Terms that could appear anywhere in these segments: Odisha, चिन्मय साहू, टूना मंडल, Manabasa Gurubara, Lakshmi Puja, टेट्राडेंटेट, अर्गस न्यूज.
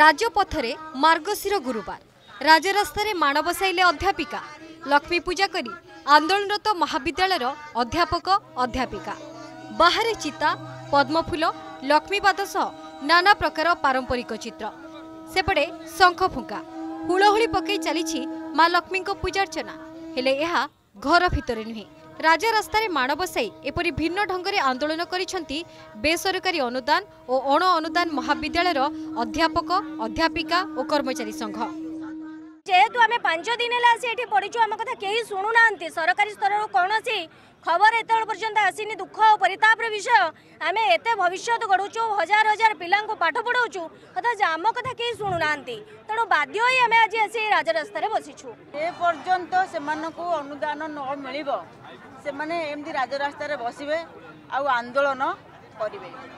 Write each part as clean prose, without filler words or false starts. राजपथरे मार्गशीर गुरुवार राजरास्तार माण बसाइले अध्यापिका। लक्ष्मी पूजा करी आंदोलनरत महाविद्यालयर अध्यापक अध्यापिका। बाहरे चिता पद्मफूल लक्ष्मीपाद सह नाना प्रकार पारंपरिक चित्र, सेपटे शंख फुंका हुलहुली पकई चली माँ लक्ष्मी पूजार्चना। हेले एहा घर भितर नुहे, राजा रास्तार माण बसाई एपरी भिन्न ढंग से आंदोलन करिसेंती बेसरकारी अनुदान और अण अनुदान महाविद्यालयर अध्यापक अध्यापिका और कर्मचारी संघ। जेहेतु आम 5 दिन है आठ पढ़ीचु, आम कथा कहीं शुणु ना, सरकारी स्तर कौन खबर एत पर्यंत आसनी, दुख और परिताप विषय। आम एत भविष्य गढ़ुचु, हजार हजार पिला पाठ पढ़ाऊचु, कथा आम कथा कहीं शुणु ना, तेणु बाध्य आम आज आसी राजरास्तार बसीचु। ए पर्यंत से अनुदान न मिल से राजरास्तार बसवे आंदोलन करेंगे।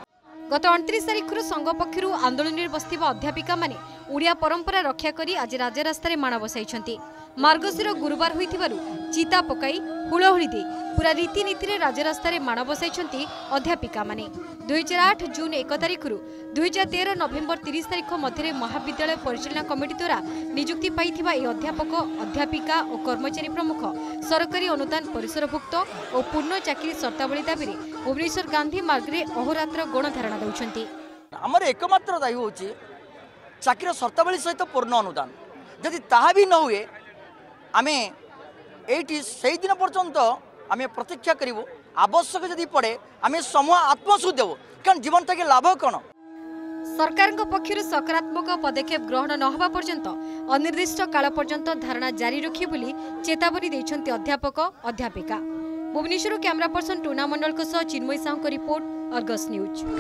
गत 29 तारिखर संघ पक्षर आंदोलन में बसथिबा अध्यापिका माने उड़िया परंपरा रक्षा करी आज राजरास्तार माण बसाई। मार्गशीर गुरुवार होइथिबारु चिता पकाई हुलहुली दे पूरा रीतिनीति राजरास्तार माण बसाई अध्यापिका माने। 2008 जून 1 तारिखर 2013 नवेम्बर 30 तारिख मध्य महाविद्यालय परिचालना कमिटी द्वारा नियुक्ति पाइथिबा ए अध्यापक अध्यापिका और कर्मचारी प्रमुख सरकारी अनुदान परिसरभुक्त और पूर्ण चाकरी शर्तावली दाबी भुवनेश्वर गांधी मार्ग में अहोरात्र गणधारणा दौरान आमर एकमात्र दायी हो चाकरी शर्तावली सहित पूर्ण अनुदान। जदि ताहा भी न हुए आम ये से दिन पर्यंत आम प्रतीक्षा करूँ, आवश्यक जदि पड़े आम समूह आत्मसु देव, कारण जीवन तक लाभ कौन। सरकार पक्षर सकारात्मक पदक्षेप ग्रहण न होगा पर्यंत अनिर्दिष्ट काल पर्यंत धारणा जारी रखी बोली चेतावनी देते अध्यापक अध्यापिका। भुवनेश्वर कैमरा पर्सन टूना मंडल को सह चिन्मय साहू report, अर्गस न्यूज।